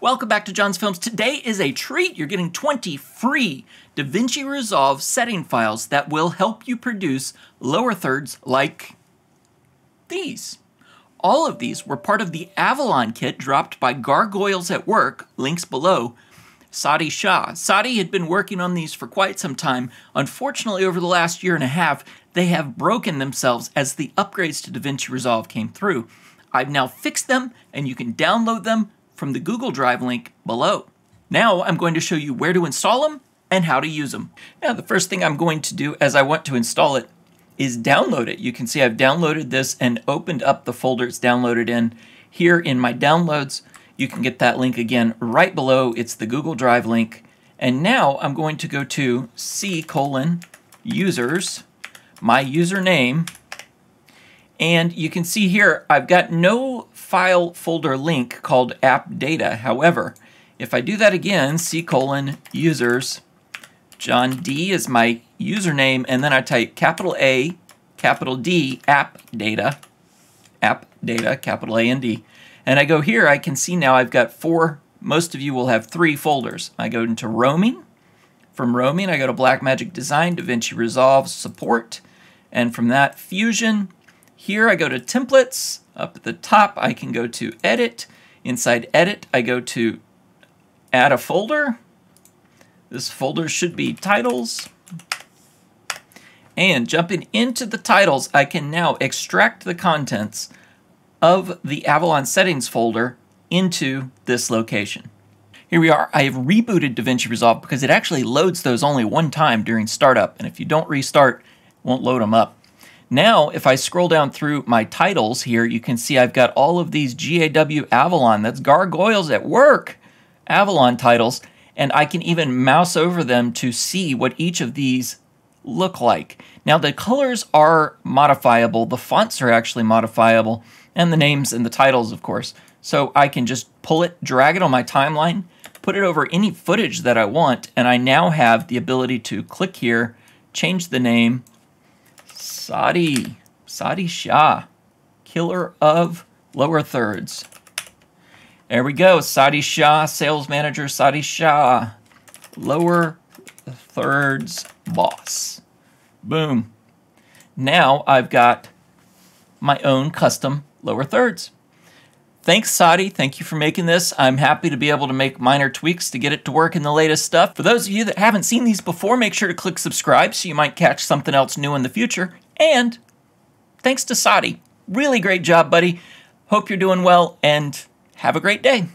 Welcome back to John's Films. Today is a treat. You're getting 20 free DaVinci Resolve setting files that will help you produce lower thirds like these. All of these were part of the Avalon kit dropped by Gargoyles at Work, links below, Sadi Shah. Sadi had been working on these for quite some time. Unfortunately, over the last year and a half, they have broken themselves as the upgrades to DaVinci Resolve came through. I've now fixed them, and you can download them from the Google Drive link below. Now I'm going to show you where to install them and how to use them. Now the first thing I'm going to do as I want to install it is download it. You can see I've downloaded this and opened up the folder it's downloaded in. Here in my downloads, you can get that link again right below. It's the Google Drive link. And now I'm going to go to C:users, my username, and you can see here, I've got no file folder link called app data. However, if I do that again, C:users, John D is my username, and then I type capital A, capital D, app data, capital A and D. And I go here, I can see now I've got four, most of you will have three folders. I go into roaming. From roaming, I go to Blackmagic Design, DaVinci Resolve, support, and from that, Fusion. Here I go to templates. Up at the top I can go to edit. Inside edit I go to add a folder. This folder should be titles. And jumping into the titles, I can now extract the contents of the Avalon settings folder into this location. Here we are. I have rebooted DaVinci Resolve because it actually loads those only one time during startup, and if you don't restart, it won't load them up. Now, if I scroll down through my titles here, you can see I've got all of these GAW Avalon, that's Gargoyles at Work, Avalon titles, and I can even mouse over them to see what each of these look like. Now, the colors are modifiable, the fonts are actually modifiable, and the names and the titles, of course. So I can just pull it, drag it on my timeline, put it over any footage that I want, and I now have the ability to click here, change the name, Sadi Shah, killer of lower thirds. There we go, Sadi Shah, sales manager, Sadi Shah, lower thirds boss. Boom. Now I've got my own custom lower thirds. Thanks, Sadi. Thank you for making this. I'm happy to be able to make minor tweaks to get it to work in the latest stuff. For those of you that haven't seen these before, make sure to click subscribe so you might catch something else new in the future. And thanks to Sadi. Really great job, buddy. Hope you're doing well and have a great day.